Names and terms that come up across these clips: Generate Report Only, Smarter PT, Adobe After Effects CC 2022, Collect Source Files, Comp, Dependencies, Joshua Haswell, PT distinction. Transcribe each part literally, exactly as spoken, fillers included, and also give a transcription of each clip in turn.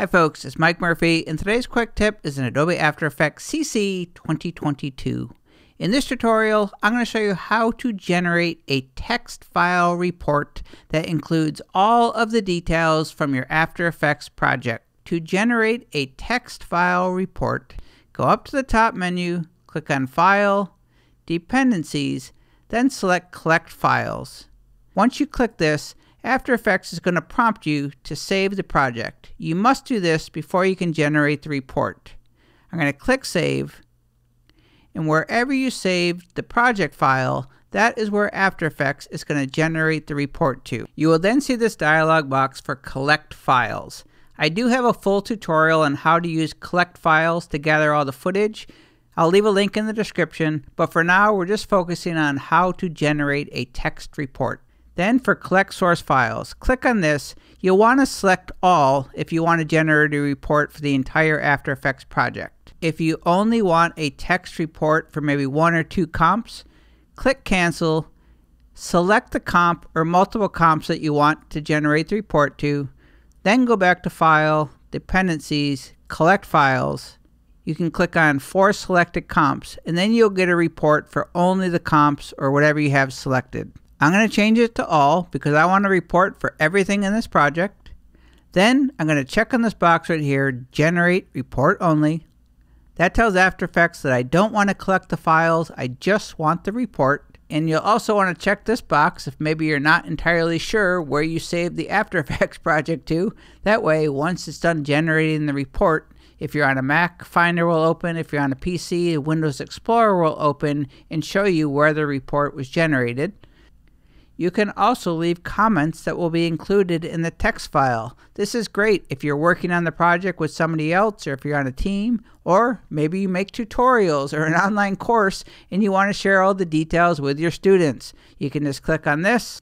Hi folks, it's Mike Murphy, and today's quick tip is in Adobe After Effects C C twenty twenty-two. In this tutorial, I'm going to show you how to generate a text file report that includes all of the details from your After Effects project. To generate a text file report, go up to the top menu, click on File, Dependencies, then select Collect Files. Once you click this, After Effects is going to prompt you to save the project. You must do this before you can generate the report. I'm going to click Save, and wherever you saved the project file, that is where After Effects is going to generate the report to. You will then see this dialog box for Collect Files. I do have a full tutorial on how to use Collect Files to gather all the footage. I'll leave a link in the description, but for now we're just focusing on how to generate a text report. Then for Collect Source Files, click on this. You'll want to select all if you want to generate a report for the entire After Effects project. If you only want a text report for maybe one or two comps, click Cancel, select the comp or multiple comps that you want to generate the report to, then go back to File, Dependencies, Collect Files. You can click on For Selected Comps, and then you'll get a report for only the comps or whatever you have selected. I'm going to change it to all because I want to report for everything in this project. Then I'm going to check on this box right here, Generate Report Only. That tells After Effects that I don't want to collect the files, I just want the report. And you'll also want to check this box if maybe you're not entirely sure where you saved the After Effects project to. That way, once it's done generating the report, if you're on a Mac, Finder will open. If you're on a P C, Windows Explorer will open and show you where the report was generated. You can also leave comments that will be included in the text file. This is great if you're working on the project with somebody else, or if you're on a team, or maybe you make tutorials or an online course and you want to share all the details with your students. You can just click on this,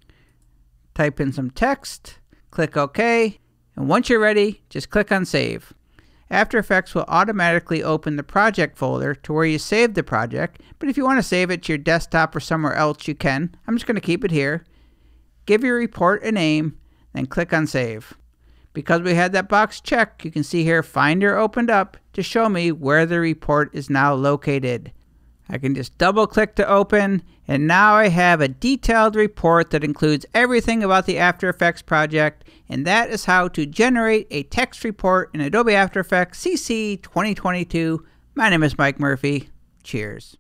type in some text, click OK, and once you're ready, just click on Save. After Effects will automatically open the project folder to where you saved the project, but if you want to save it to your desktop or somewhere else, you can. I'm just going to keep it here. Give your report a name, then click on Save. Because we had that box checked, you can see here Finder opened up to show me where the report is now located. I can just double click to open, and now I have a detailed report that includes everything about the After Effects project, and that is how to generate a text report in Adobe After Effects C C twenty twenty-two. My name is Mike Murphy. Cheers.